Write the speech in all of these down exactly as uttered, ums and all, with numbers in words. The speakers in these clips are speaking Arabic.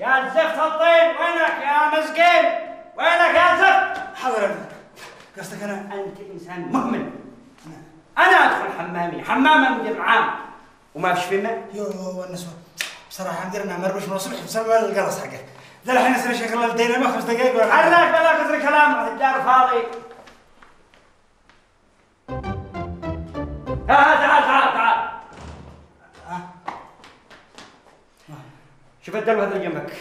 يا زفت الطين وينك يا مسكين؟ وينك يا زفت؟ حاضر يا ابنك. قصدك انا انت انسان مؤمن. انا ادخل حمامي، حمامه مدير عام وما فيش في ماء. يوه والنسوة بصراحه مديرنا مروش من الصبح بسبب القرص حقه. ده الحين يصير شكل الدين ما خمس دقائق ولا حاجه. خلاك بلا كثر كلام، الدار فاضي. ها ها تعال تعال تعال. شوف الدلو هذا اللي جنبك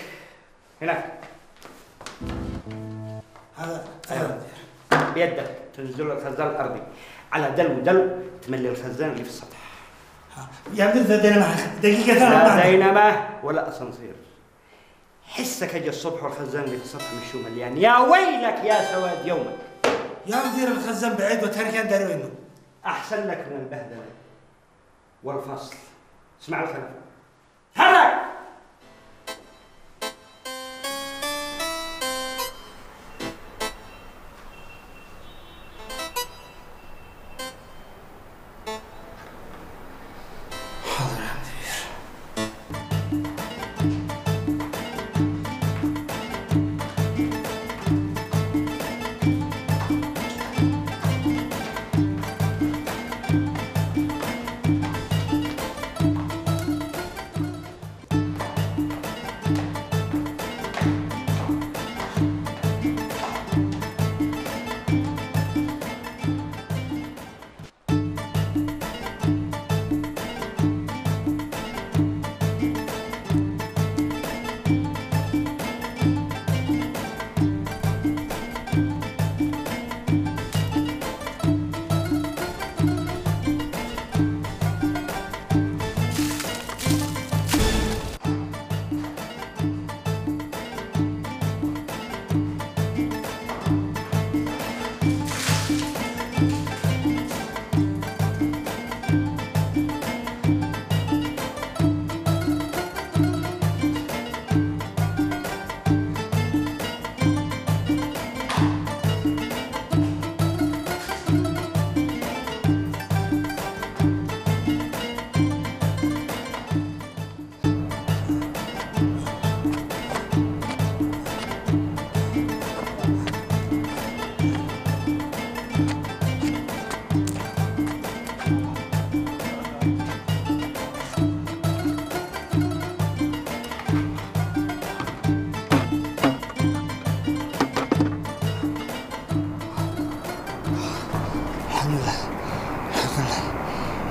هناك. هذا هذا بيدك تنزل الخزان الارضي على دلو دلو تملي الخزان اللي في السطح. يا ابني ده دينامه دقيقة ثانية. لا دينامه ولا اسانسير. حسك اجى الصبح والخزان اللي في السطح مش مليان، يا ويلك يا سواد يومك. يا مدير الخزان بعيد وتهرك انت داري وينه. احسن لك من البهدله والفصل. اسمع الكلام. تهرك.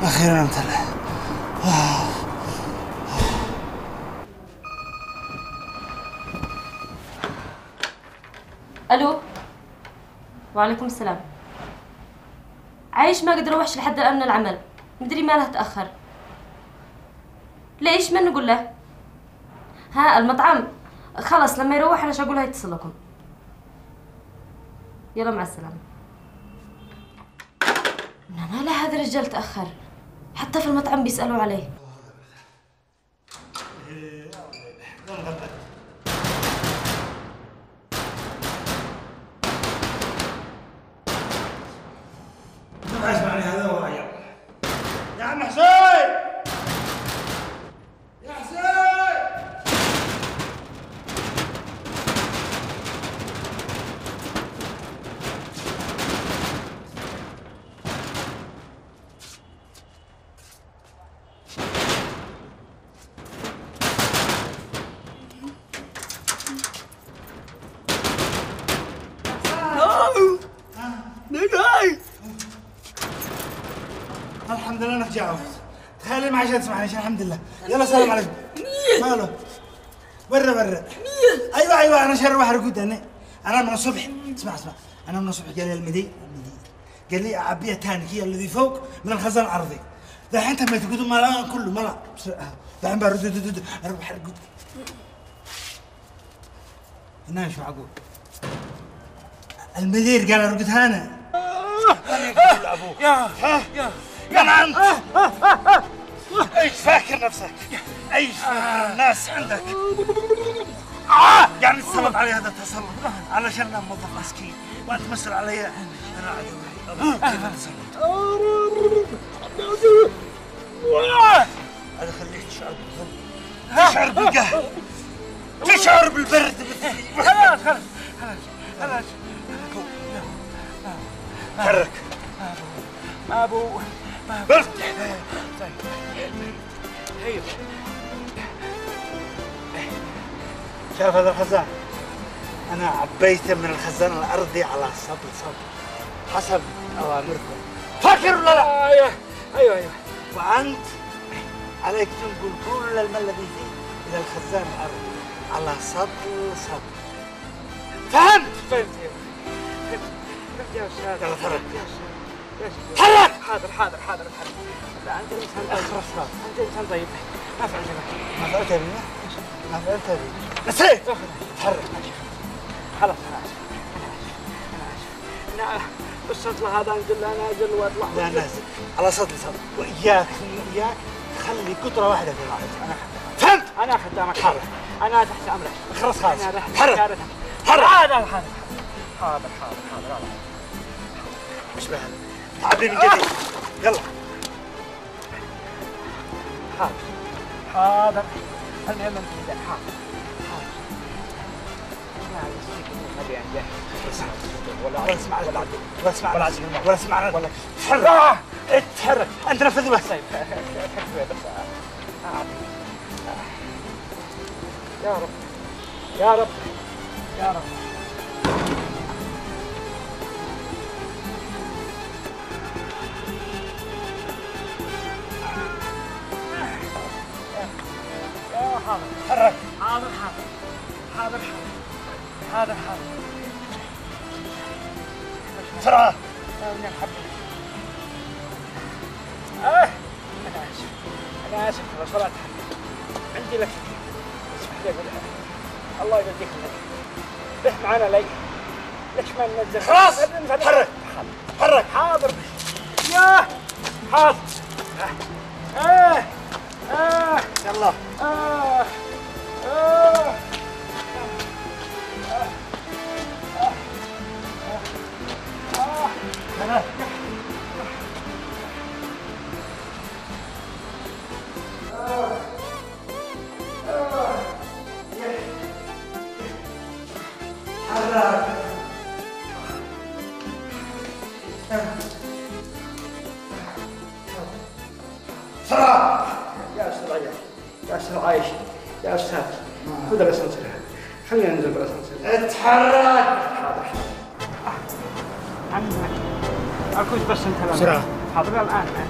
أخيراً امتلأ. ألو. وعليكم السلام. عايش ما قدر أروحش لحد الآن من العمل، مدري ماله تأخر. ليش ما نقول له؟ ها المطعم خلص لما يروح أنا أقول له يتصل لكم. يلا مع السلامة. ما له هذا الرجال تأخر، حتى في المطعم بيسألوا عليه. اسمعني هذا هو عيال. يا عم حسين! يا حسين! الحمد لله انك جاوبت. تخيل ما عشان تسمعني عشان الحمد لله. يلا سلام عليكم. ماله؟ برا برا. ايوه ايوه انا شر واحد رقود انا. انا من الصبح اسمع اسمع انا من الصبح قال لي المدير قال لي اعبيها ثاني هي اللي فوق من الخزان الارضي. الحين تم تقول ملا كله ملا الحين برد اروح رقود. انا مش معقول. المدير قال رقدها انا. يا يا يا نعم ايش فاكر نفسك؟ ايش فاكر الناس عندك؟ يعني تسلط علي هذا التسلط علشان انا موظف مسكين وانت تمثل علي انا عدوي كيف اتسلط؟ هذا خليك تشعر بالظلم تشعر بالقهر تشعر بالبرد. خلاص خلاص خلاص حرك. ما ابو ما ابو طيب هيا. شاف هذا الخزان؟ أنا عبيته من الخزان الأرضي على صب صب حسب أوامركم. فاكر ولا لا؟ أيوه أيوه أيوه. وأنت عليك تنقل كل الماء الذي فيه إلى الخزان الأرضي على صب صب. فهمت؟ فهمت يا أخي. فهمت يا أستاذ. يلا تحرك يا أستاذ. تحرك. حاضر حاضر حاضر حاضر. لا أنت إنسان أخرس. أنت إنسان طيب. ما فعلت بك. ما فعلت بنا؟ ما فعلت بنا؟ نسيت. تحرك. خلاص انا اسف انا اسف انا بالسطل هذا انزل انازل واطلع لا نازل على سطل سطل واياك اياك تخلي قطره واحده في الارض. انا فهمت؟ انا خدامك. حرك. انا تحت امرك. خلاص خلاص حرك حرك حرك. هذا الحرك. حاضر حاضر حاضر. مش بهذا تعبيني جديد. يلا حاضر حاضر. خلينا نمشي كذا. حاضر ولا اسمع ولا اسمع ولا اسمع ولا اسمع ولا تحرك تحرك. انت نفذ بس. يا رب يا رب يا رب. يا حاضر تحرك. حاضر حاضر حاضر حاضر. هذا حاضر. بسرعة. من الحب. آه. أنا آسف. أنا آسف خلاص ولا تحب. عندي لك. اسمح لي بالله. الله يهديك لك. رح معنا لي. ليش ما ننزل؟ خلاص. حرك. حرك. حاضر. ياه. حاضر. آه. آه. يلا. آه. آه. أنا حرك. سرعة يا سرعة يا سرعة عايش يا أستاذ. خذ الأسانسير. خلينا ننزل بالأسانسير. اتحرك. عمي أركز بس أنت. بسرعة. حاضر الآن.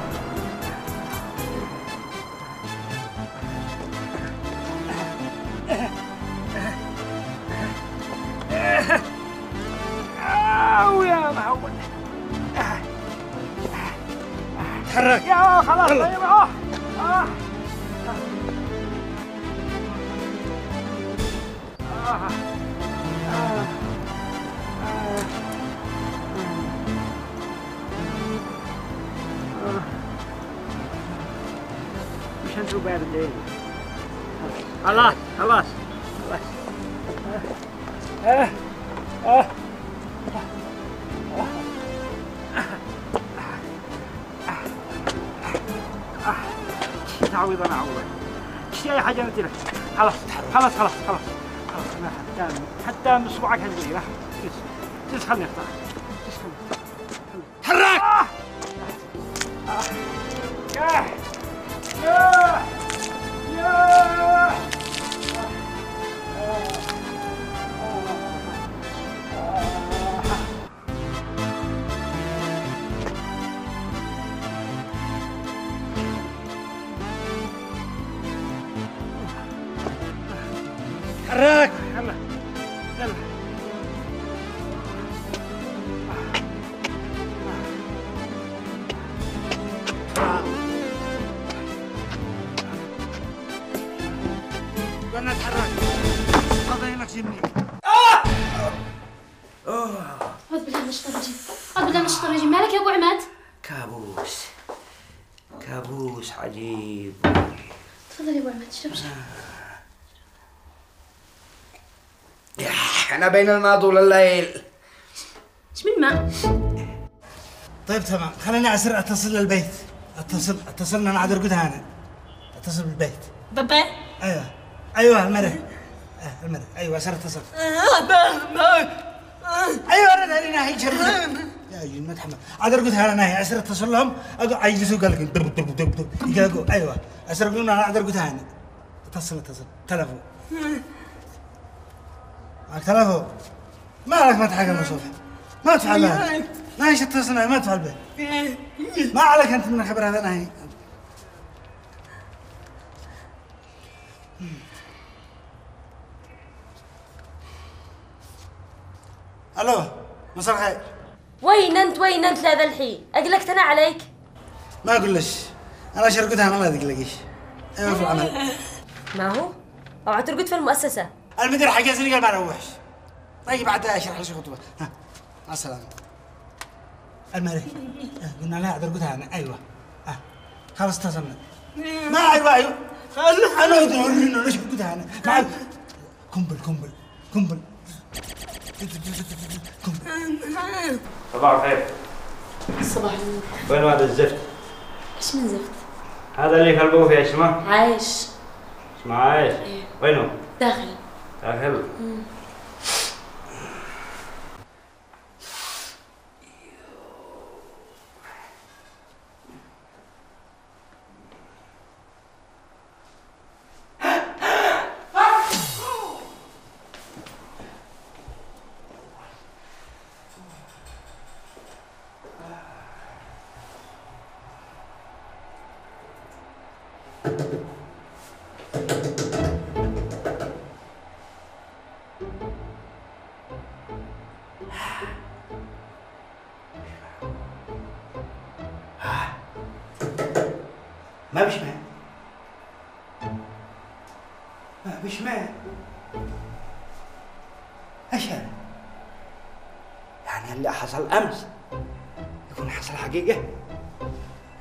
أوه يا معود. تحرك. يا خلاص. آه آه. مش بارد. خلاص خلاص خلاص. اه اه تعويض. انا اعوض شي اي حاجه قلت لك. خلاص خلاص خلاص خلاص خلاص. حتى حتى من صبعك هالزينه جلس. خلني اختار. حرك. ياه ياه. حرك. يلا يلا. انا اتحرك. هذا هناك جنبي. اه اوه. اعوذ بالله من الشيطان الرجيم. اعوذ بالله من الشيطان الرجيم. مالك يا ابو عماد؟ كابوس. كابوس عجيب. تفضل يا ابو عماد. اشرب شاي. انا بين الماضي والليل. ايش من ماء؟ طيب تمام. خليني على سرعه اتصل للبيت. اتصل اتصل انا عاد ارقدها. انا اتصل بالبيت. بابا. ايوه ايوه المرة. الملك. ايوه صار اتصل. ايوه انا هنا هي يا اجي ما تحمل عاد ارقدها انا اسر اتصل لهم اجلسوا قال لك درب درب درب درب ايوه اسر قلنا عاد ارقدها انا اتصل اتصل تلفون تلفون ما عليك ما تحقق المصلحه ما تفعل بها لا ايش اتصل ما تفعل بها ما عليك انت من الخبر هذا انا هي الو مساء الخير. وين انت وين انت لهذا الحين؟ اقلقتنا عليك؟ ما اقولش انا شرقتها انا ما تقلقيش. انا في العمل. ما هو؟ اوعى ترقد في المؤسسه. المدير حق يزني قال ما اروحش. طيب بعد اشرح لك خطوه. ها مع السلامه. الملك قلنا لا ارقدها انا ايوه. ها خلاص اتصلنا. ما ايوه ايوه خلنا انا ادري ليش برقدها انا. معك قنبل قنبل قنبل. صباح الخير. صباح النور. وين هذا الزفت؟ ايش من زفت؟ هذا اللي كلبوه فيه اسمه؟ عايش. اسمه عايش؟ ايه. وينه؟ داخل. داخل؟ امم. ما بيشمع ما بيشمع ايش هذا؟ يعني اللي حصل امس يكون حصل حقيقه؟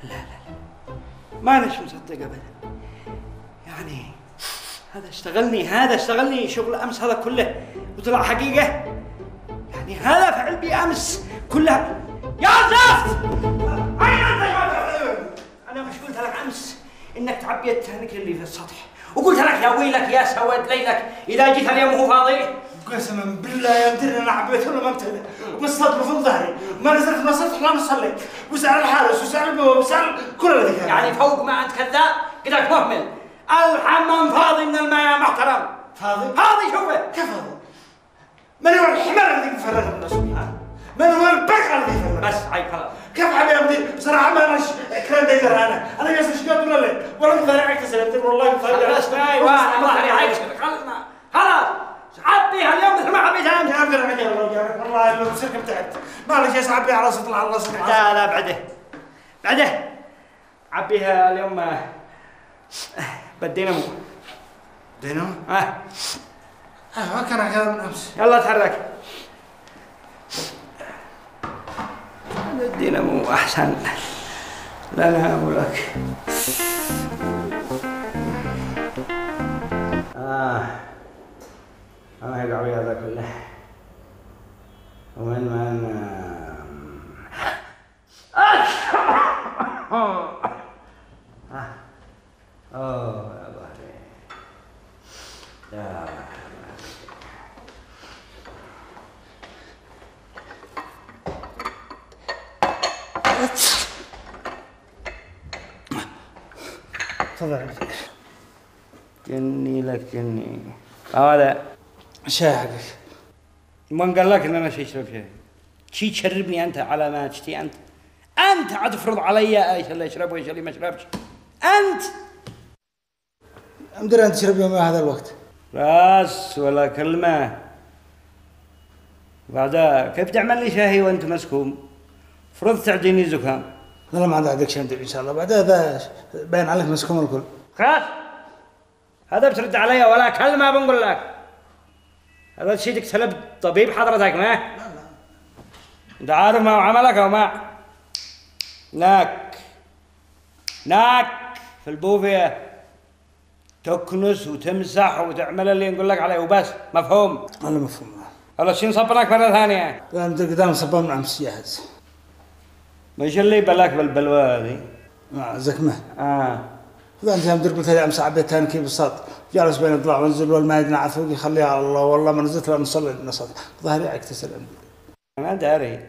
لا لا لا ما أناش مصدق ابدا يعني هذا اشتغلني هذا اشتغلني شغل امس هذا كله وطلع حقيقه؟ يعني هذا فعل بي امس كلها يا زفت انك تعبيت نكر اللي في السطح وقلت لك يا ويلك يا سواد ليلك اذا جيت اليوم وهو فاضي قسما بالله يا مدير انا عبيت له ما امتلأ ومصطبه في ظهري وما نزلت من السطح ولا صليت وسعر الحارس وسعر البواب وسعر كل هذيك يعني فوق ما انت كذاب قدرك مهمل الحمام فاضي من الماء يا محترم فاضي فاضي شوفه كيف فاضي من هو الحمار اللي فرغ من السطح من هو البقر ذي بس هاي خلاص كيف حالي يا مدير؟ بصراحة ما أناش كلام داير أنا، أنا جالس شقاط من الليل، والله مضاري عليك سلامتك والله مضاري عليك خلاص أيوه أنا مضاري عليك خلصنا خلاص عبيها اليوم مثل ما عبيتها أمس يا عبد الرحمن والله لو تصير كم تعبت معلش جالس أعبيها على صدر على صدر لا لا بعده بعده عبيها اليوم بالدينامو دينامو؟ اه اه ما كان هذا من أمس يلا تحرك الدينامو أحسن لا لا أقولك آه أنا هيقع بي هذا كله ومن ما أنا أوه يا ظهري يا تفضل جني لك جني هذا شاي حقك من قال لك ان انا شي اشرب شاي شي تشربني انت على ما تشتي انت انت عاد تفرض علي ايش اللي اشرب وايش اللي ما اشربش انت امدري انت تشرب يوم هذا الوقت راس ولا كلمه بعدها كيف تعمل لي شاي وانت مسكوم فرض تعديني زكام لا ما عاد عندك شيء ان شاء الله بعدها ذا باين عليك مسكوم الكل خلاص هذا بترد علي ولا كلمه بنقول لك هذا شيء تكسلب طبيب حضرتك ما لا لا انت عارف ما عملك او ما ناك ناك في البوفيه تكنس وتمسح وتعمل اللي نقول لك عليه وبس مفهوم؟ والله مفهوم والله شي نصبناك مره ثانيه لا انت قدام صبان من امس جاهز مش اللي بلاك بالبلوى هذه؟ اه زكمه اه. اذا انت يوم قلت لي امس عبيت تانكي بالصوت جالس بين الضلع وانزل والما يدنا على فوقي خليها على الله. والله ما نزلت لأن صلي النصر ظهري عكتسل أمي. أنا داري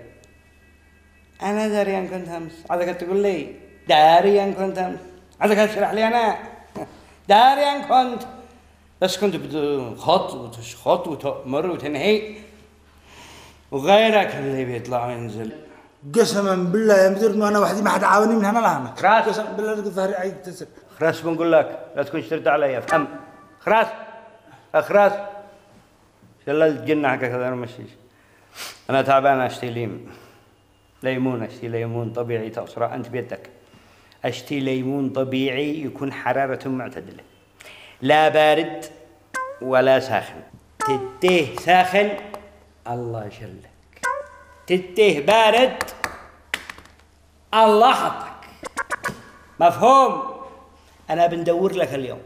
أنا داري أن كنت أمس عاد تقول لي داري أن كنت أمس عاد تشرح لي أنا داري أن كنت بس كنت خط وتشخط وتأمر وتنهي وغيرك اللي بيطلع وينزل. قسما بالله يا مدير انه انا وحدي ما حد عاوني من هنا لهنا. خلاص قسما بالله ظهري عيتسر. خلاص بنقول لك لا تكون شرد علي فهم. خلاص خلاص شللت جناحك هكذا انا مشيش. انا تعبان اشتي ليم ليمون اشتي ليمون طبيعي تأسرع انت بيدك. اشتي ليمون طبيعي يكون حرارته معتدله. لا بارد ولا ساخن. تديه ساخن الله يشلك. تديه بارد الله حطك. مفهوم؟ أنا بندور لك اليوم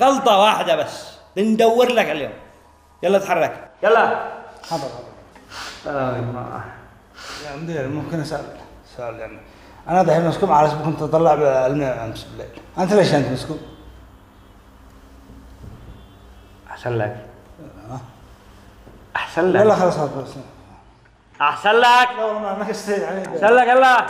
غلطة واحدة بس بندور لك اليوم. يلا اتحرك يلا. حاضر حاضر. يا مدير ممكن أسألك سؤال؟ يعني أنا دحين مسكوب على اسمك كنت أطلع بالماء أمس بالليل. أنت ليش أنت مسكوب؟ أحسن لك أحسن لك. يلا خلاص هذا بس أحسن لك. لا والله ما كستيت عليك. أحسن لك يلا.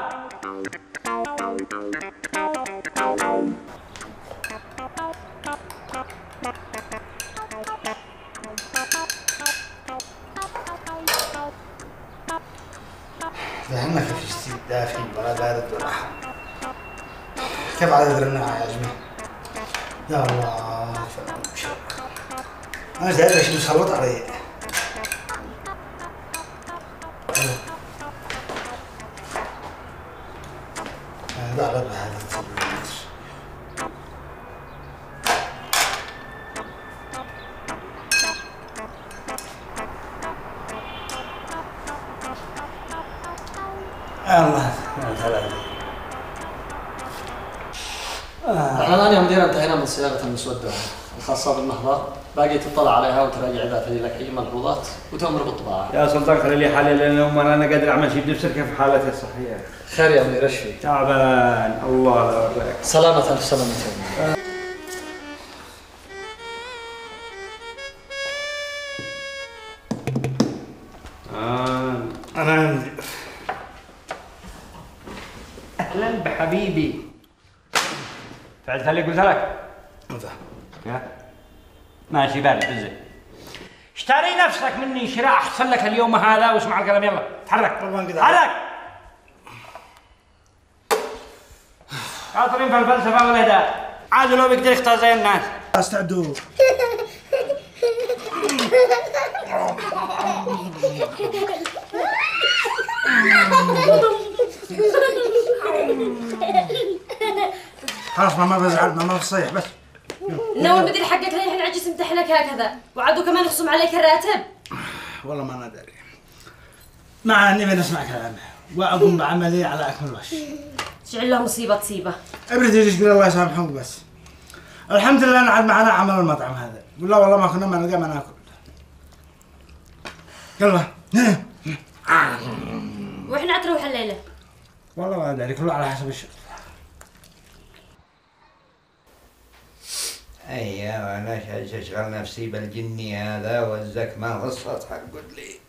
دحين ما في شيء دافي ولا بارد ولا حار. كيف عدد الرناعة يا جماعة؟ يا الله أنا مش داري ليش مسلط علي. لا لا هذا الله احنا الان يا مدير انتهينا من صياغه المسوده الخاصه بالنهضه. باقي تطلع عليها وتراجع اذا في لك اي ملحوظات وتامر بالطباعه. يا سلطان خلي لي حالي لان اليوم انا قادر اعمل شيء بنفسي كيف حالتي الصحيه. خير يا مدير اشفي. تعبان الله لا يرضيك. سلامة الف سلامة. آه. انا اهلا بحبيبي. فعلت اللي قلت لك؟ ماشي بارد بزي. اشتري نفسك مني شراء احسن لك اليوم هذا واسمع الكلام. يلا تحرك تحرك. شاطرين في الفلسفه ولا ده؟ عاد لو بيقدر يختار زي الناس. استعدوا. خلاص ما بزعل ما بصيح بس. ناوي بديل حقك رايحين عجيز يمدح لك هكذا وعدوا كمان يخصم عليك الراتب. والله ما انا داري. مع اني بنسمع كلامه واقوم بعملي على اكمل وجه. تجعل له مصيبه تصيبه. ابرد يجيك الله يسامحك بس. الحمد لله انا عاد معنا عمل المطعم هذا. والله والله ما كنا ما نلقى ما ناكل. يلا. وحنا عتروح الليله. والله ما داري كله على حسب الشغل. ايوه انا اشغل نفسي بالجني هذا والزك ما في السطح قلت لي.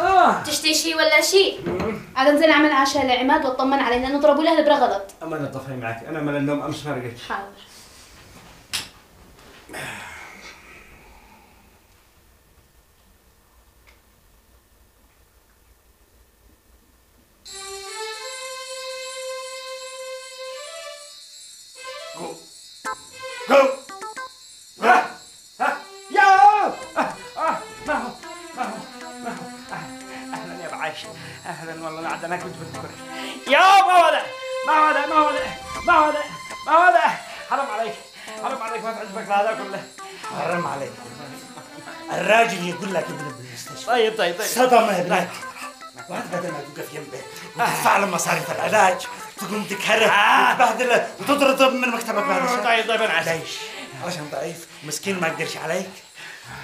اه تشتي شيء ولا شيء؟ عاد انزل اعمل عشاء لعماد واطمن عليه لانه ضربوا له البرغلط. اما انا طفي معك انا من النوم امس ما رقدت. حاضر. طيب طيب طيب صدمة ابنك. وانت بدل ما توقف جنبه وتدفع له مصاريف العلاج تقوم تكهره وتبهدله وتطرده من مكتبك. معلش طيب طيب انا عارف. ليش؟ علشان ضعيف ومسكين ما يقدرش عليك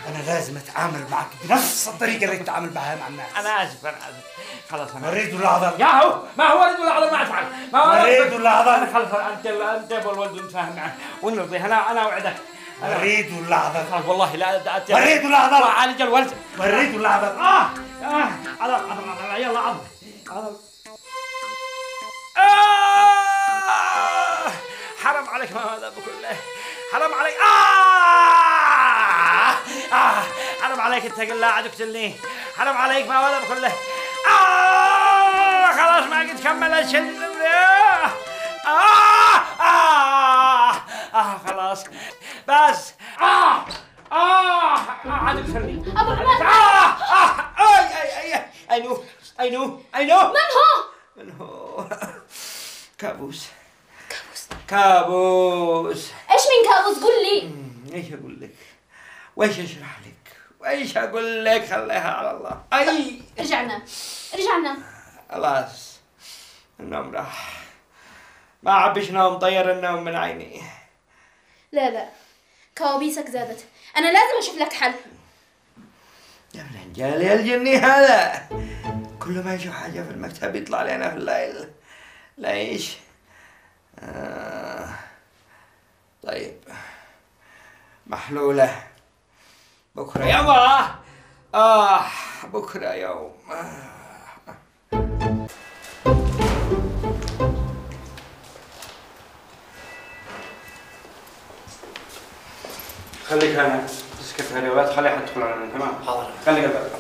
انا لازم اتعامل معك بنفس الطريقه اللي اتعامل معها مع الناس. انا اسف انا اسف خلاص انا اريد ولا اعذر. يا هو ما هو اريد ولا اعذر ما افعل ما هو اريد ولا اعذر. خلاص انت انت والولد نتفاهم معك ونرضي. انا انا اوعدك اريد ولا اعذر والله لا اريد ولا اعذر اعالج الولد اريد ولا اعذر. اه اه على يلا عض عض حرام عليك ما هذا بكله حرام عليك. آه آه حرام عليك أنت قلاعد وقتلني حرام عليك ما هذا بكله. آه خلاص ما قد كمل الشيء. آه آه آه خلاص بس. آه آه عاد اقتلني أبو حماد. آه آه أي أي أي نو أي نو أي نو. من هو؟ من هو؟ كابوس كابوس. ايش من كابوس؟ قول لي. ايش اقول لك؟ وايش اشرح لك؟ وايش اقول لك؟ خليها على الله. اي رجعنا رجعنا خلاص النوم راح. ما عبش نوم طير النوم من عيني. لا لا كوابيسك زادت. انا لازم اشوف لك حل. يا ابن الجال يا الجني هذا كل ما يشوف حاجه في المكتب يطلع علينا في الليل. ليش؟ آه. طيب محلولة بكرة يوم. آه بكرة يوم. آه. خليك هنا تسكت هريوات. خلي حد يدخل على من تمام. حاضر خليك الباب.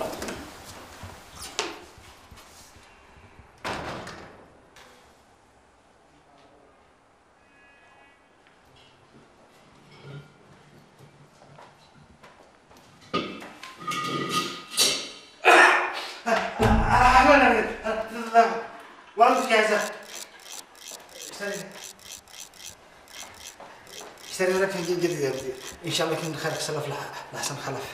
إن شاء الله كن خلف سلف لحسن خلف.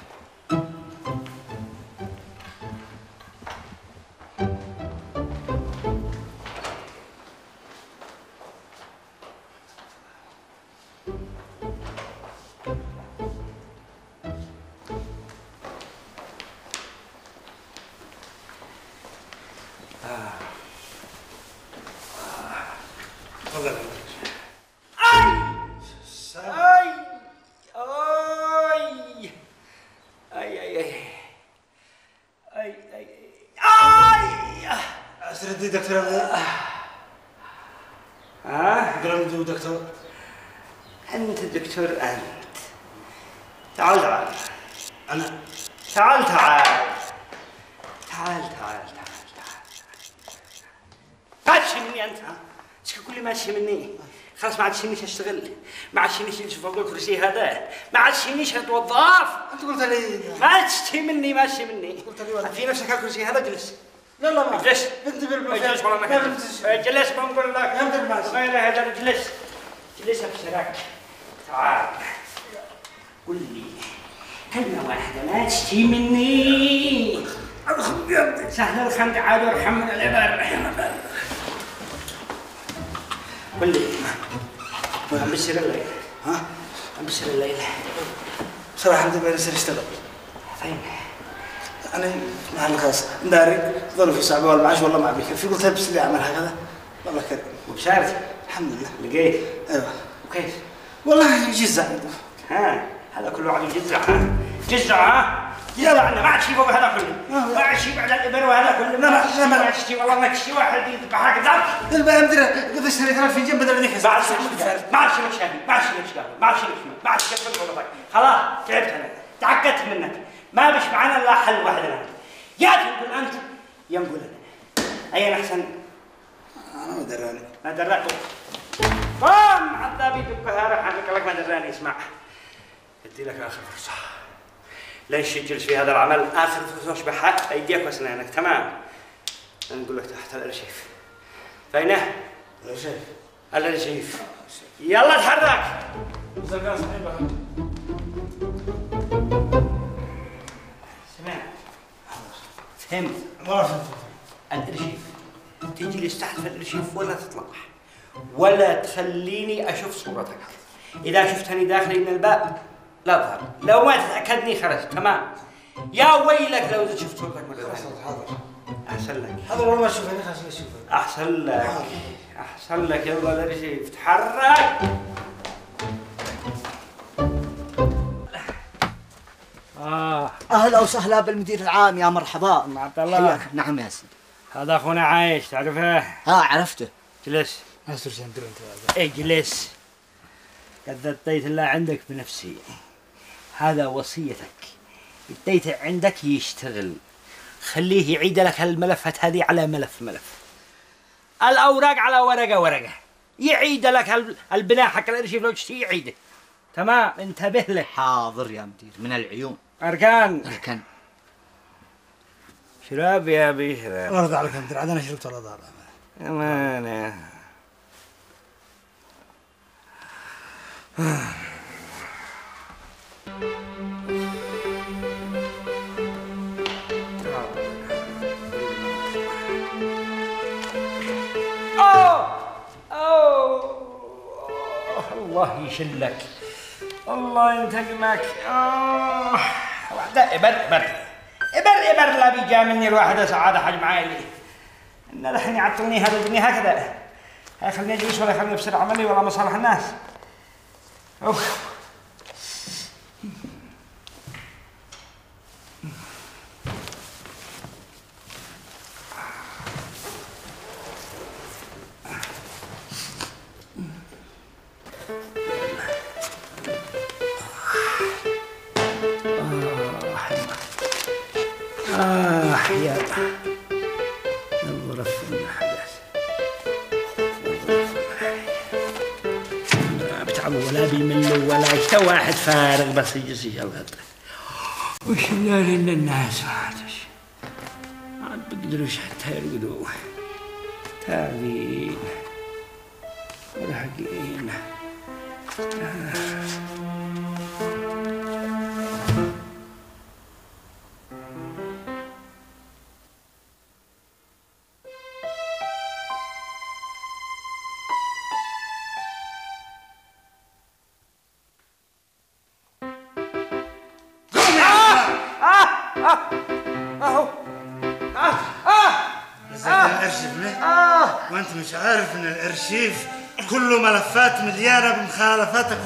ما عادش يمشي اشتغل، ما عادش يمشي نشوف فوق الكرسي هذا، ما عادش يمشي اتوظف. انت قلت لي ما عادش مني ماشي مني. قلت لي في نفسك على الكرسي هذا اجلس. لا لا ما اجلس. انت بالبلوك. اجلس والله ما اجلس. اجلس ما نقول لك. انت بالماس. غير هذا اجلس. اجلس ابشرك. تعال. قل لي كلمة واحدة ما عادش مني. ارحم بيدك. سهل الخندق عاد وارحم من العبر. قل لي عم بشر الليل. ها؟ عم بشر الليل. بصراحة أنت ما لسه اشتغل. فين؟ أنا محل خاص، داري، ظروفي صعبة والمعاش والله ما بيكفي، قلت البس لي عمل هكذا، والله كريم. وبشارك؟ الحمد لله. لقيت؟ أيوه. وكيف؟ والله جزع. ها؟ هذا كله عم يجزع ها؟ جزع ها؟ يلا عنا ما عاد شي فوق هذا كله، ما عاد شي بعد الإبر وهذا كله، ما عاد شي ما عاد شي والله ما عاد شي واحد يذبحك ذبح. البارح مدري قد اشتريت الفنجان بدل ذيك الساعة. ما عاد شي ما عاد شي لك شاهي، ما عاد شي لك شاهي، ما عاد شي لك شاهي، ما عاد شي لك شاهي، خلاص تعبت أنا، تعقدت منك، ما بش معنا إلا حل واحد الآن. يا تنقل أنت يا نقول أنا. أي أنا أحسن؟ أنا ما دراني. ما دراني. قام عذابي دبكها راح أحكي لك ما دراني. اسمع. أدي لك آخر فرصة. ليش تجلس في هذا العمل؟ اخر فرصه اشبحها ايديك واسنانك تمام. نقول لك تحت الارشيف. فينه؟ الارشيف. الارشيف. يلا تحرك. زرقاء صحيبه. سمعت؟ فهمت؟ ما فهمت. الارشيف. تجلس تحت في الارشيف ولا تطلع. ولا تخليني اشوف صورتك. اذا شفتني داخل من الباب لا تهرب، لو ما تأكدني خرجت، تمام؟ يا ويلك لو شفت صورتك مرة ثانية. حاضر. أحسن لك. حاضر والله أشوفك، خليني أشوفك. أحسن لك. أحسن لك، يلا لا شيء، تحرك. آه. أهلا وسهلا بالمدير العام، يا مرحبا. عبد الله. حياك. نعم يا سيدي. هذا أخونا عايش، تعرفه؟ ها عرفته. جلس. أستر شندر أنت. اجلس. قد اديت الله عندك بنفسي، هذا وصيتك، اديته عندك يشتغل، خليه يعيد لك هالملفات هذه على ملف ملف، الاوراق على ورقه ورقه، يعيد لك البناء حق الارشيف لو شتي يعيده، تمام؟ انتبه له. حاضر يا مدير، من العيون. اركان اركان. شراب يا ابي شراب. الله يرضى عليك يا مدير، عاد انا شربت الله يرضى عليك. امانه. أوه أوه الله يشلك، الله ينتقمك. آه واحدة إبر إبر إبر إبر لا بيجا مني الواحدة سعادة حج معاي لي إن الحين يعطوني هذا الدنيا هكذا، هاي خليني أجلس ولا خليني أبصر عملي ولا مصالح الناس. أوف. آه يا نظرة في المحدث بتعبوا ولا بيملوا ولا حتى واحد فارغ بس يجلس يغلط. وش لنا الناس عادش عاد بيقدروش حتى يرقدوا، تعبين مرهقين. كل ملفات مليانه بمخالفاتك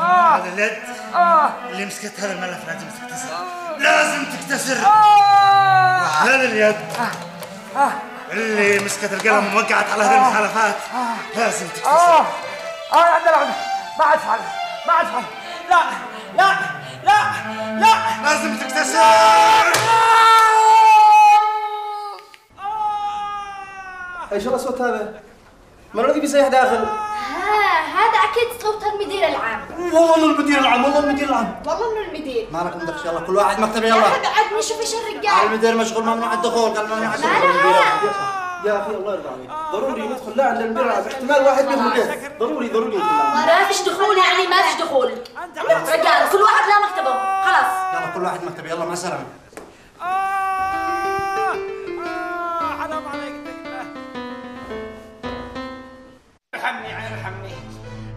هذا اليد اللي مسكت هذا الملف لازم تكتسر، لازم تكتسر. هذا اليد اللي مسكت القلم ووقعت على هذه المخالفات لازم تكتسر. اه اه يا عبد الله ما عاد فعل، ما عاد فعل، لا لا لا لا لازم تكتسر. ايش الصوت هذا؟ من الذي بيصيح داخل؟ هذا اكيد صوت المدير العام. والله انه المدير العام، والله المدير العام، والله انه المدير. مالك مدخش، يلا كل واحد مكتبه، يلا. يا بعد نشوف ايش الرجال. المدير مشغول، ممنوع الدخول، قال ممنوع الدخول. يا اخي الله يرضى عليك، ضروري ندخل، لا الا المدير العام، احتمال واحد منهم يدخل، ضروري ضروري. ما فيش دخول يعني، ما فيش دخول. رجال كل واحد لا مكتبه، خلاص. يلا كل واحد مكتبه، يلا مع السلامه. ارحمني ارحمني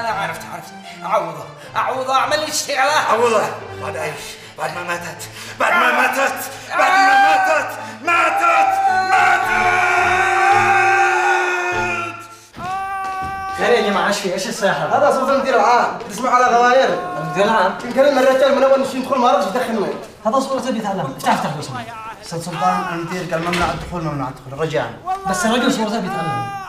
أنا، عرفت عرفت. أعوضها أعوضها، أعمل لي اشتغالها أعوضها. بعد أيش؟ بعد ما ماتت، بعد ما ماتت، بعد ما ماتت ماتت ماتت. خير يا جماعة، ايش في؟ ايش الساحة؟ هذا صوت المدير العام، تسمعوا على غواير المدير العام. يمكن الرجال من أول نشي ندخل ما رضيش يدخلنا. هذا صورة ابي ثعلبه. افتح افتح بصورة. استاذ سلطان المدير قال ممنوع الدخول ممنوع الدخول رجاء. بس الرجل صورة ابي ثعلبه.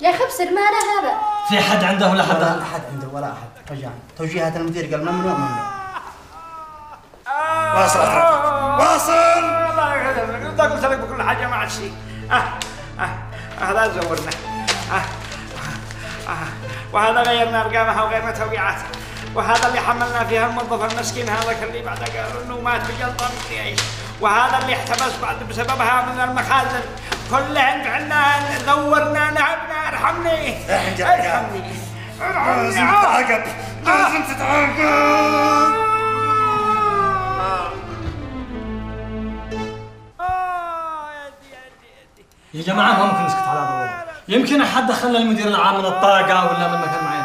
يا خبسر ما له هذا. في حد عنده ولا حد؟ لا احد عنده ولا احد رجاء. توجيهات المدير قال ممنوع ممنوع. واصل واصل. الله يخليك انت قلت لك بكل حاجة ما عاد شيء. اه اه اه لا تزورنا. اه وهذا غيرنا ارقامها وغيرنا توقيعاتها، وهذا اللي حملنا فيها الموظف المسكين هذاك اللي بعد قالوا انه مات بجلطه مدري ايش، وهذا اللي احتبس بعد بسببها من المخازن، كلهن عنا دورنا نعبنا ارحمني ارحمني ارحمني لازم تتعاقب لازم تتعاقب. يا جماعه ما ممكن نسكت على هذا، يمكن احد دخلنا المدير العام من الطاقه ولا من مكان معين.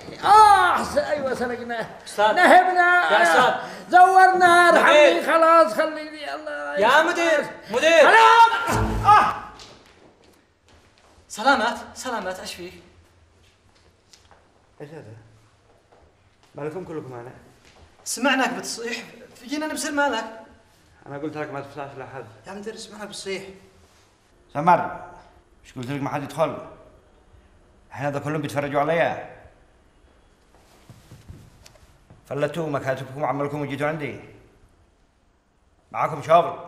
اه ايوه سرقناه نهبنا يا استاذ زورنا ارحمني خلاص خليني الله يا مدير مدير سلام. سلامات سلامات ايش فيك؟ ايش هذا؟ مالكم كلكم معنا؟ سمعناك بتصيح جينا نبصر مالك. أنا قلت لك ما تفتحش لحد يا مدير اسمعنا بتصيح. سمر مش قلت لك ما حد يدخل؟ الحين هذا كلهم بيتفرجوا عليا. فلتوا مكاتبكم وعملكم وجيتوا عندي. معاكم شغل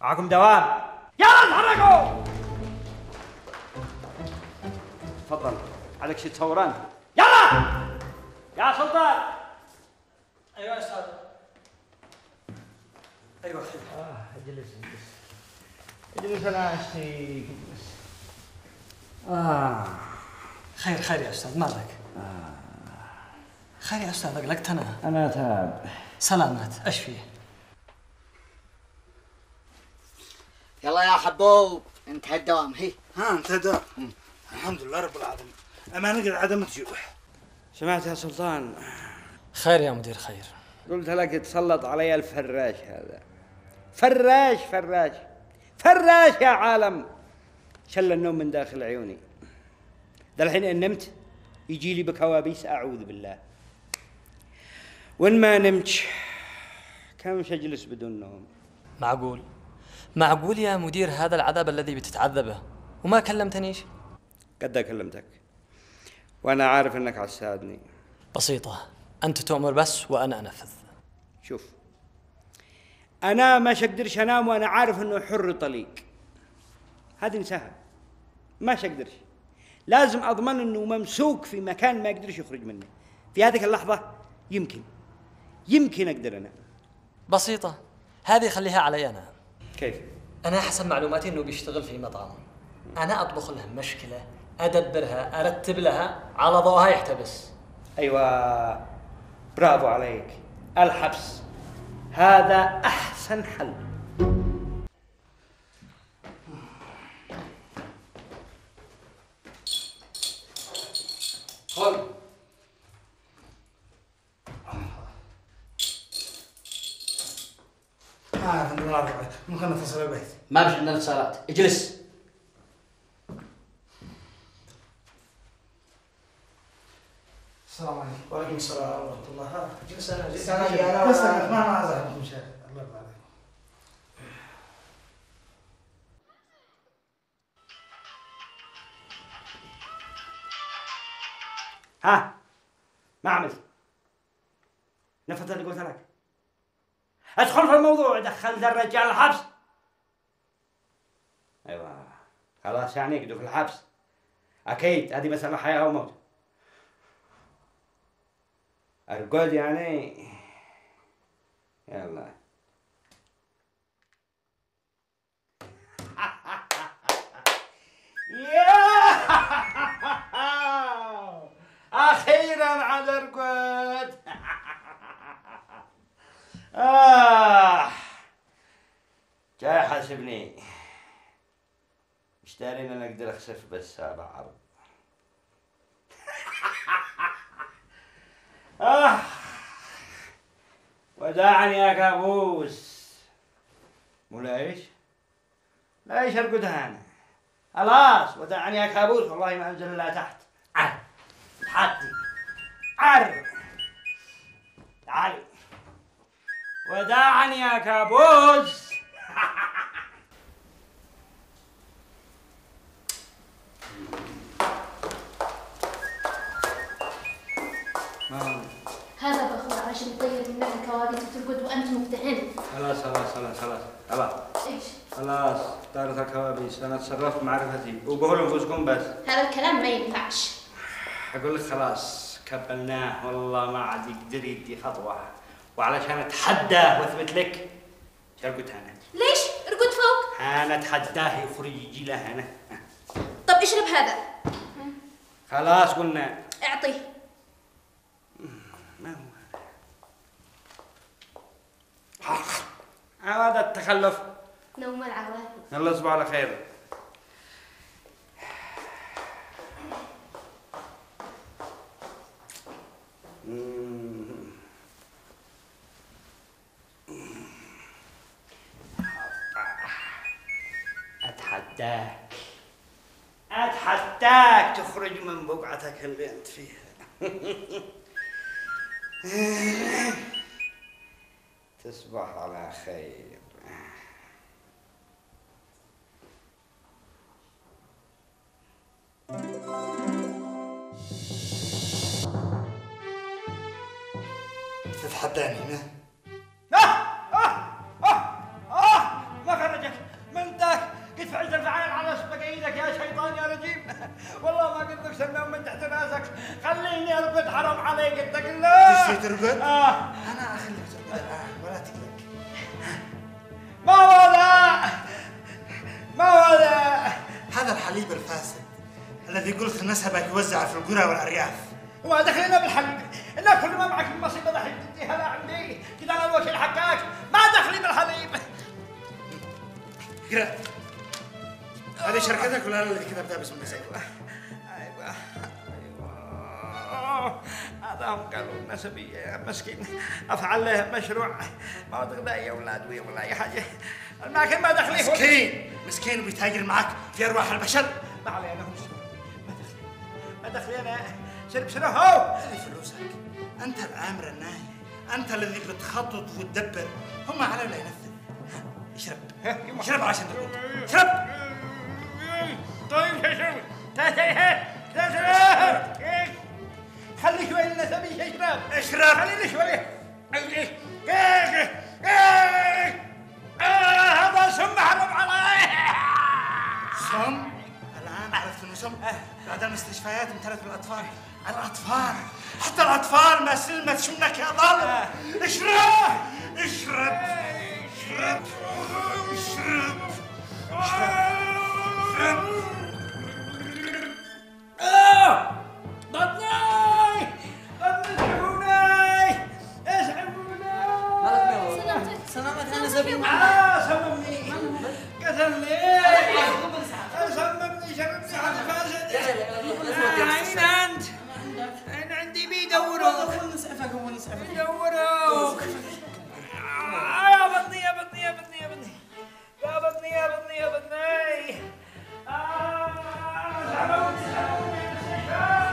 معاكم دوام. يلا اتحركوا. تفضل عليك شي تصوران. يلا يا سلطان. أيوه يا أستاذ. ايوه اه اجلس اجلس اجلس انا اشتيك اجلس. اه خير خير يا استاذ مالك؟ اه خير يا استاذ اقلقت انا انا تاب. سلامات ايش فيه؟ يلا يا حبوب انتهى الدوام. هي ها انتهى الدوام الحمد لله رب العالمين. اما نقدر عدم تجوح. سمعت يا سلطان؟ خير يا مدير خير. قلت لك تسلط علي الفراش هذا. فراش فراش فراش يا عالم. شل النوم من داخل عيوني. ده الحين ان نمت يجي لي بكوابيس اعوذ بالله. وان ما نمت كم اجلس بدون نوم. معقول معقول يا مدير هذا العذاب الذي بتتعذبه وما كلمتنيش؟ قد كلمتك وانا عارف انك عسادني. بسيطه انت تؤمر بس وانا انفذ. شوف انا ما اقدرش انام وانا عارف انه حر طليق. هذه انساها ما اقدرش. لازم اضمن انه ممسوك في مكان ما يقدرش يخرج منه. في هذيك اللحظه يمكن يمكن اقدر انام. بسيطه هذه خليها علي انا. كيف؟ انا حسب معلوماتي انه بيشتغل في مطعم. انا اطبخ له مشكله ادبرها ارتب لها على ضوءها يحتبس. ايوه برافو عليك. الحبس هذا أحسن حل. خل آه الحمد لله رب العالمين. ممكن نتصل البيت؟ ما بش عندنا اتصالات. اجلس. السلام عليكم. وعليكم السلام ورحمة الله. جلس أنا جلس أنا جلس أنا بس ما ما أزعلكم شيء. الله يرضى عليكم. ها ما عملت نفذت اللي قلت لك. أدخل في الموضوع. دخلت الرجال الحبس. أيوه خلاص يعني يقعدوا في الحبس. أكيد هذه مسألة حياة وموت. أرقد يعني. يلا أخيرا عاد أرقد. آه جاي حاسبني مش اشترينا انا اقدر اخسف بس على عرض. آه وداعا يا كابوس. ولا ايش؟ لا ايش ارقدها انا. خلاص وداعا يا كابوس والله ما انزل الا تحت. عر حطي عر تعالي. وداعا يا كابوس. هذا بخور عشان يطير منها الكوابيس وترقد وانت ممتهن. خلاص خلاص خلاص خلاص خلاص ايش؟ خلاص طارت الكوابيس، انا تصرفت معرفتي وقولوا انفسكم بس. هذا الكلام ما ينفعش. اقول لك خلاص كبلناه والله ما عاد يقدر يدي خطوه، وعلشان اتحداه واثبت لك ارقد هنا. ليش؟ ارقد فوق؟ انا اتحداه يخرج له هنا. طب اشرب هذا. خلاص قلنا اعطيه. ما هو هذا؟ هذا التخلف نوم العوافي. يلا اصبح على خير. اتحداك اتحداك تخرج من بقعتك اللي انت فيها. تصبح على خير. تتحداني هنا؟ آه آه آه آه ما خرجك من ذاك، قد فعلت الفعال على سبق ايدك يا شيطان يا رجيم. والله ما قلت لك سمناهم من تحت راسك. خليني ارقد حرام عليك انت كله. تشتي ترقد؟ آه انا اخليك ترقد الان ولا تقلق. ما هو ذا؟ ما هو ذا؟ هذا الحليب الفاسد الذي قلت نسبك يوزع في القرى والارياف. وما دخلنا بالحليب، الا كل ما معك من مصيبه راح تديها لا عندي، كذا انا الوكيل حقاك، ما دخلي بالحليب. اقرا. هذه شركتك ولا انا اللي كتبتها باسم نفسك؟ ايوه ايوه هذا هم قالوا نسبيه مسكين افعل له مشروع مواد غذائيه ولا ادويه ولا اي حاجه، الماكن ما دخلي. مسكين مسكين وبيتاجر معك في ارواح البشر. ما علينا هو ما دخلي ما دخلي انا. شرب شنو هو؟ هذه فلوسك، أنت الآمر الناهي، أنت الذي بتخطط وتدبر، هم على لا ينفذ. اشرب، اشرب عشان تقول، اشرب. طيب اشرب، اشرب. خلي شوي النسبية اشرب، اشرب. خليني شوي. هذا سم حرام علي. سم؟ الآن عرفت إنه سم؟ بعد المستشفيات امتلت بالأطفال. الأطفال حتى الأطفال ما سلمت منك يا ظالم. اشرب اشرب اشرب اشرب اشرب. آه بطني بطني اسعفوني اسعفوني. سلامتك سلامتك أنا زبيب. آه سممني قتلني سممني شربني على الفاسد. أين أنت؟ أنا عندي بيدوروك. نسعفك هو نسعفك. بيدوروك. يا بطني يا بطني يا بطني يا بطني يا بطني يا بطني يا بطني. سحبوني سحبوني يا مستشفى.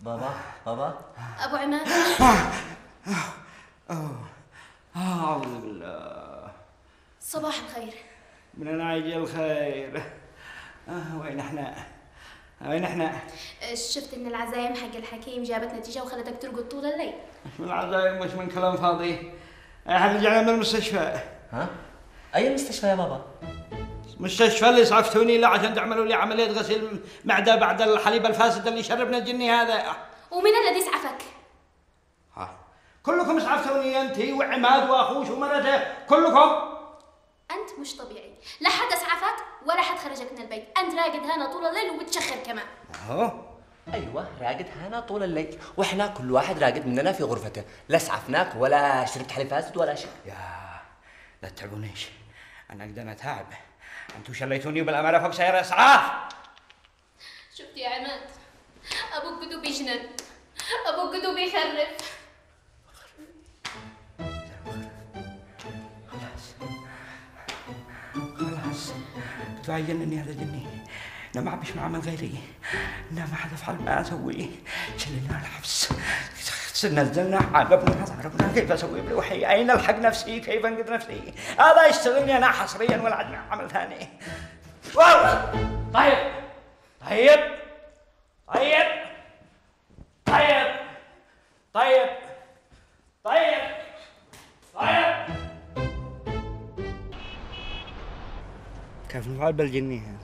بابا بابا ابو عماد. اعوذ بالله. صباح الخير. من انا يجي الخير. آه وين احنا؟ وين احنا؟ شفت ان العزايم حق الحكيم جابت نتيجه وخلتك ترقد طول الليل. مش من العزايم ومش من كلام فاضي. احنا رجعنا من المستشفى. ها؟ اي مستشفى يا بابا؟ المستشفى اللي اسعفتوني له عشان تعملوا لي عمليه غسيل معده بعد الحليب الفاسد اللي شربنا الجني هذا. ومن الذي اسعفك؟ ها كلكم اسعفتوني انت وعماد واخوش ومرته كلكم. انت مش طبيعي، لا حد اسعفك ولا حد خرجك من البيت، انت راقد هنا طول الليل وبتشخر كمان. اهو ايوه راقد هنا طول الليل، واحنا كل واحد راقد مننا في غرفته، لا اسعفناك ولا شربت حليب فاسد ولا شيء. يا لا تتعبونيش، انا قد انا اتعب، انتو شليتوني بالامانه فوق سيارة اسعاف. شفت يا عماد، ابوك قدو بيجنن، ابوك قدو بيخرف. خلاص خلاص قدو عينني هذا جني، انا ما عبيش معامل غيري، انا ما حد افعل ما اسويه، شلنا الحبس، نزلنا عاقبنا ضربنا، كيف اسوي بروحي؟ اين الحق نفسي؟ كيف انقذ نفسي؟ هذا يشتغلني انا حصريا ولا عاد عمل ثاني. طيب طيب طيب طيب طيب طيب طيب كيف نفعل بالجني هذا؟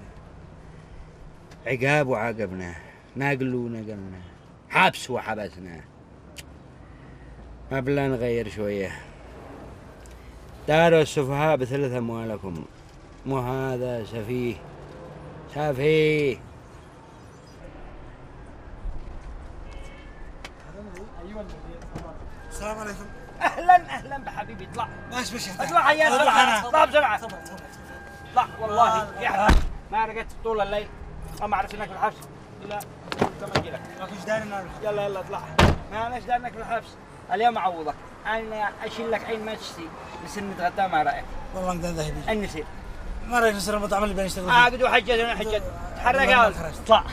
عقاب وعاقبناه، ناقل ونقلناه، حبس وحبسناه، ما بلا نغير شوية. داروا السفهاء بثلث أموالكم، مو هذا سفيه سفيه. السلام عليكم. أهلا أهلا بحبيبي، اطلع. ماشي ماشي اطلع عيال، اطلع اطلع بسرعة، اطلع والله يا ما رقدت طول الليل، ما عرفت انك بالحبس إلا لما أجي لك. ماكوش داري انك بالحبس. يلا يلا اطلع، ما ليش داري انك بالحبس. اليوم اعوضك، انا اشيل لك عين ما تشتي، بس نتغدى مع رايك. والله نقدر نذهب ان نسير. ما رايك نصير المطعم اللي بنشتغل فيه؟ اقعد وحجج وانا حجج، تحرك يلا اطلع.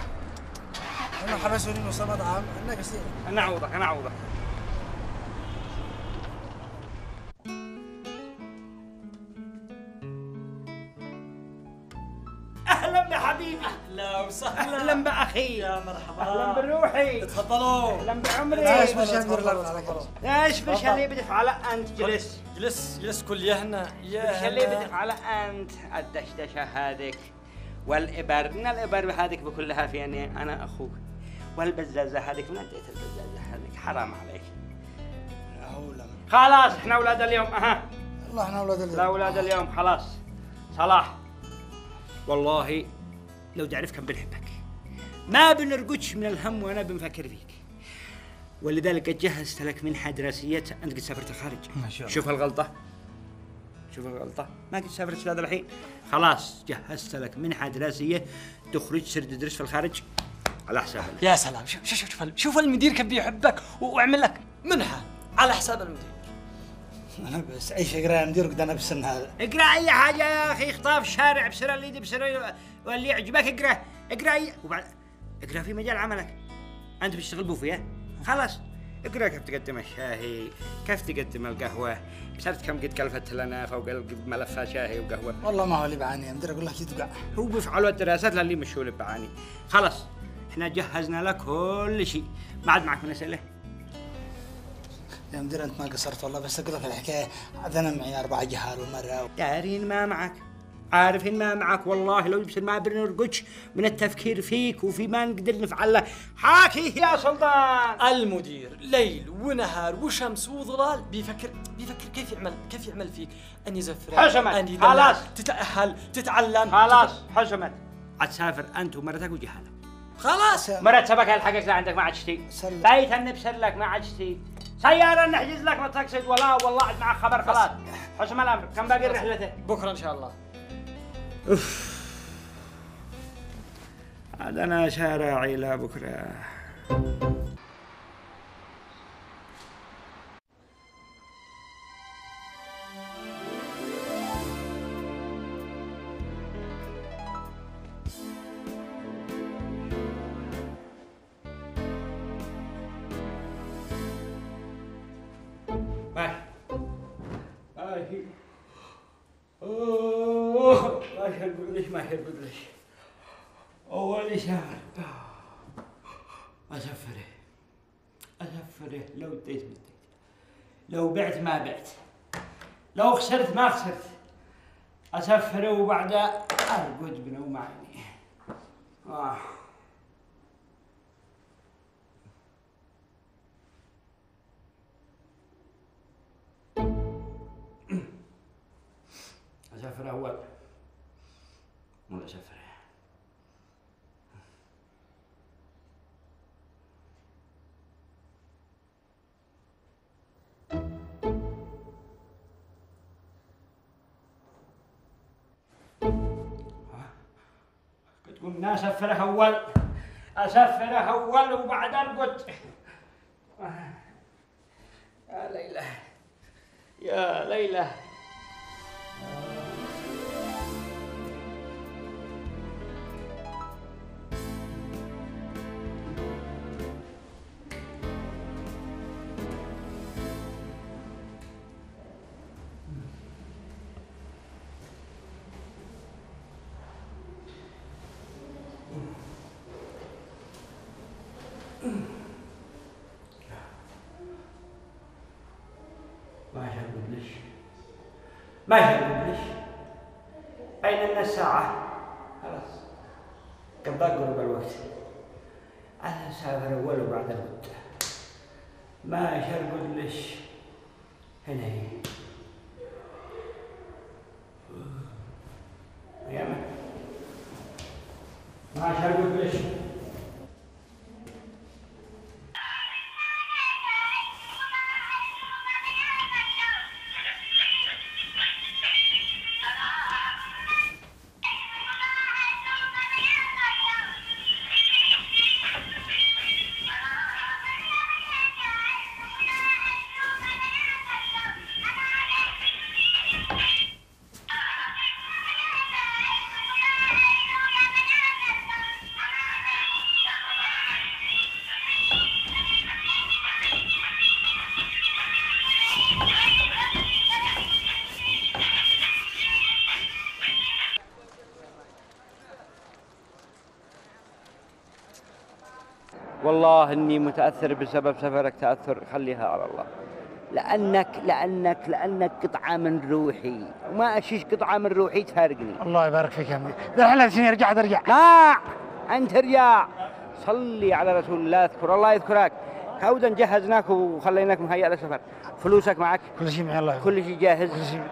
انا حبسوني نص المطعم، انا قصير. انا اعوضك انا اعوضك. اهلا بحبيبي. اهلا وسهلا. اهلا باخي. يا مرحبا. اهلا بروحي. تفضلوا. اهلا بعمري. ليش مش ليش مش اللي بدف على انت جلس جلس جلس كل يهنا يا مش اللي بدف على انت الدشدشه هذيك والابر من الابر هذيك بكلها في اني انا اخوك والبزازه هذيك من اديت البزازه هذيك حرام عليك. لا حول. خلاص احنا اولاد اليوم. اها والله احنا اولاد اليوم. لا اولاد اليوم خلاص صلاح. والله لو تعرف كم بنحبك، ما بنرقدش من الهم وانا بنفكر فيك، ولذلك قد جهزت لك منحة دراسية. انت قد سافرت الخارج ما شاء الله. شوف الغلطة شوف الغلطة، ما قد سافرت لهذا الحين. خلاص جهزت لك منحة دراسية تخرج تصير تدرس في الخارج على حسابك. يا سلام، شوف شوف شوف شوف المدير كيف بيحبك واعمل لك منحة على حساب المدير. أنا بس أي شيء أقرأ يا مدير قد أنا بالسن هذا. اقرأ أي حاجة يا أخي، خطاب الشارع بسرعة اللي يدي بسرعة واللي يعجبك اقرأ اقرأ أي وبعد اقرأ في مجال عملك. أنت بتشتغل بوفيه خلاص، اقرأ كيف تقدم الشاهي، كيف تقدم القهوة، بسرت كم قد كلفت لنا فوق ملفات شاهي وقهوة. والله ما هو اللي بعاني يا مدير، أقول لك يتبع هو بيفعلوا الدراسات اللي مش هو اللي بعاني. خلاص احنا جهزنا لك كل شيء، ما عاد معك من أسئلة؟ يا مدير انت ما قصرت والله، بس اقول لك الحكايه عاد انا معي اربع جهال ومره دارين ما معك عارفين ما معك. والله لو يبصر ما بنرقدش من التفكير فيك وفي ما نقدر نفعله. حاكيه يا سلطان. المدير ليل ونهار وشمس وظلال بيفكر بيفكر كيف يعمل كيف يعمل فيك ان يزفرك ان يدلعك. خلاص تتاهل تتعلم. خلاص حشمت، عتسافر انت ومرتك وجهالك. خلاص مرة سبك الحقك لا عندك ما عاد شتي بايت نبشر لك ما عاد شتي سيارة نحجز لك ما تقصد ولا والله عاد معك خبر. خلاص حسم الأمر، كم باقي رحلته؟ بكرة إن شاء الله. أوف عاد أنا شارعي لا بكرة. أول شهر أسفره أسفره، لو اديت ما اديت، لو بعت ما بعت، لو خسرت ما خسرت، أسفره وبعدها أرقد بنوم عيني. آه شفرة هو ولا شفرة؟ قلنا شفرة أول أشفرة أول وبعدين قلت يا ليلى يا ليلى ما يهمنيش. بيننا ساعة خلاص قضى قرب الوقت. أنا سافر أول وبعد المدة ما يهمنيش هنا هي. أيامك ما يهمنيش. والله إني متأثر بسبب سفرك تأثر. خليها على الله، لأنك لأنك لأنك قطعة من روحي وما أشيش قطعة من روحي تفارقني. الله يبارك فيك يا عمي. الحين سنين رجعت أرجع. لا أنت ارجع، صلي على رسول الله، اذكر الله يذكرك. كودا جهزناك وخليناك مهيئ للسفر. فلوسك معك؟ كل شيء معي. الله يبارك. كل شيء جاهز. كل شيء.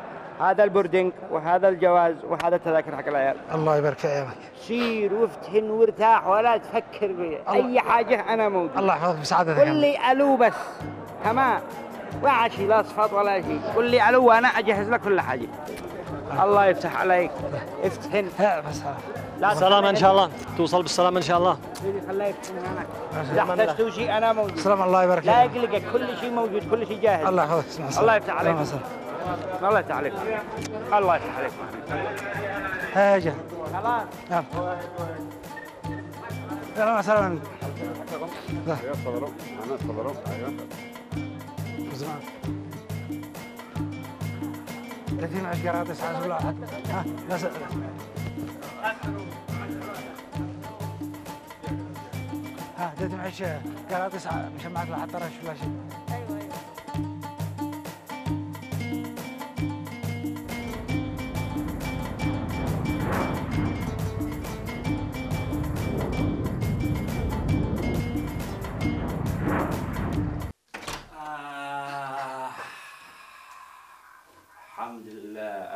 هذا البوردينج وهذا الجواز وهذا التذاكر حق العيال. الله يبارك في ايامك. سير وافتهن وارتاح ولا تفكر بي. اي حاجه انا موجود. الله يحفظك بسعادتك. قل لي الو بس، تمام، ولا شيء، لا صفات ولا شيء. قل لي الو وانا اجهز لك كل حاجه. الله يفتح عليك. افتهن. بس لا سلامة ان شاء الله، توصل بالسلامة ان شاء الله. خليه يفتهن هناك. اذا احتجت شيء انا موجود. سلام. الله يبارك فيك. لا يقلقك، كل شيء موجود، كل شيء جاهز. الله يحفظك. الله يفتح عليك. الله يفتح عليك. الله يفتح عليك. هاجا خلاص. نعم. يلا سلام. لا تفضلوا، انا تفضلوا. ايوه زمان ثلاثين عشر قراطيس عشر. لا ها لا سلام. ها ثلاثين عشر قراطيس مشمعك لا حتى رش ولا شيء. ايوه ايوه.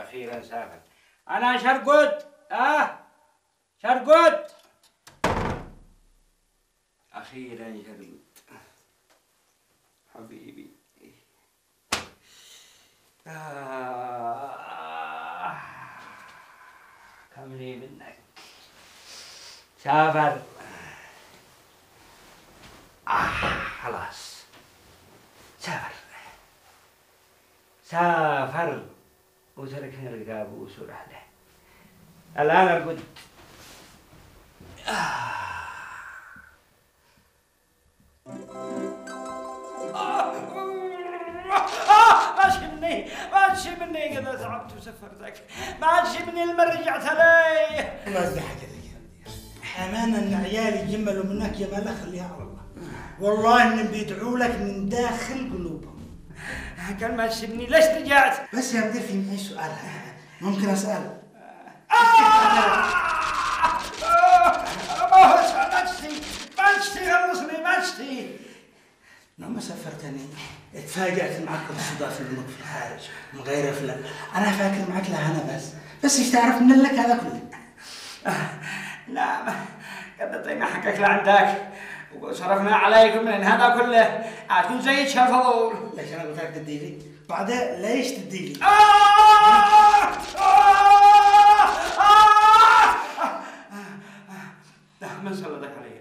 أخيرا سافر. أنا شرقت. أه شرقت. أخيرا شرقت حبيبي. آه. كم لي منك سافر. آه. خلاص سافر سافر وتركنا الرقاب وأسر أهله. الآن أرقد. ماشي مني ماشي مني قد أتعبت وسفرتك. ماشي مني لما رجعت علي. الله يضحك عليك أمانة. إن عيالي جملوا منك يا ملا، خليها على الله. والله إنهم بيدعوا لك من داخل قلوبهم. كان ما تسيبني، ليش رجعت؟ بس يا مدير في معي سؤال ممكن اساله. ما سالتني ما تشتي خلصني ما تشتي. لما سافرتني تفاجأت معك بالصدفة انك في الخارج من غير فلان. انا فاكر معك لهنا بس بس ايش تعرف من لك هذا كله؟ نعم قد اعطينا حقك لعندك وصرفنا عليكم لان هذا كله عادكم زي شاف الضوء. ليش انا قلت لك تديلي؟ بعدها ليش تديلي؟ من سلطك علي؟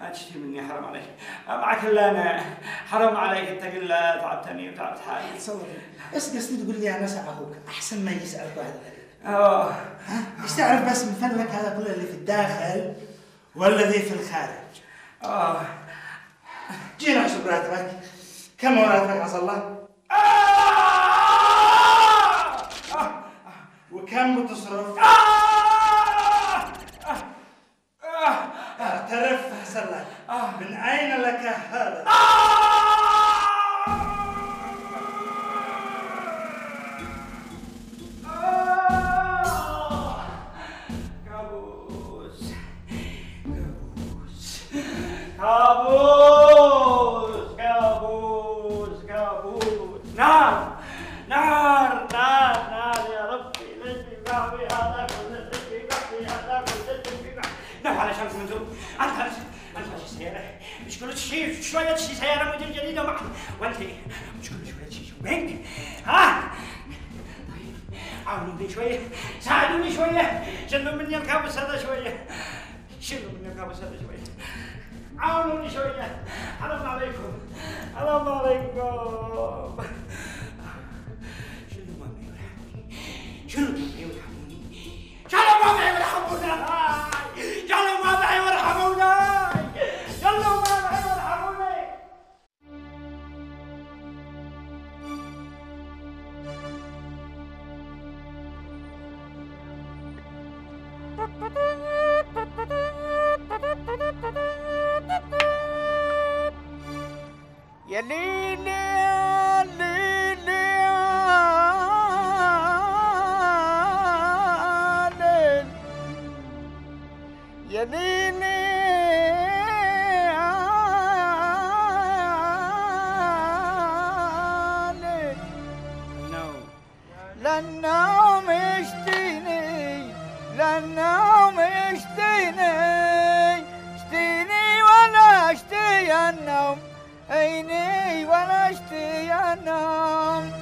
ما تشتي مني حرام عليك، معك الا انا، حرام عليك اتق الله تعبتني وتعبت حالي. تصور بس قصدي تقول لي انا سأعوك احسن ما يسألك واحد غريب. اوه ها؟ ايش تعرف بس من فنك هذا كله اللي في الداخل والذي في الخارج؟ اوه جينا نحسب راتبك، كم هو راتبك عسى الله؟ وكم بتصرف؟ اعترف حسنا من اين لك هذا؟ كابوس كابوس كابوس كابوس كابوس نار نار نار نار يا ربي ليش في بحري هذا كله ليش في بحري هذا كله ليش في بحري نفع على شمس منزول أنت مش سيارة مش كل شيء شوية شيء سيارة موديل جديدة ومعك وأنت مش كل شوية شيء وينك ها؟ طيب عاونوني شوية ساعدوني شوية شلوا مني الكابوس هذا شوية شلوا مني الكابوس هذا شوية عاونوني شوية حرام عليكم حرام عليكم شلوا مامي ورحموني شلوا مامي ورحموني شلوا مامي ورحمونا يلا معي وارحمونا يلا معي وارحمونا يا ليلي يا ليلي يا ليلي للنوم اشتيني للنوم اشتيني اشتيني ولا اشتي النوم عيني ولا اشتي النوم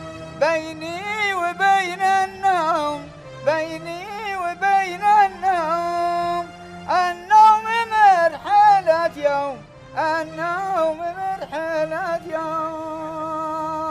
بيني وبين النوم بيني وبين النوم النوم مرحلة يوم النوم مرحلة يوم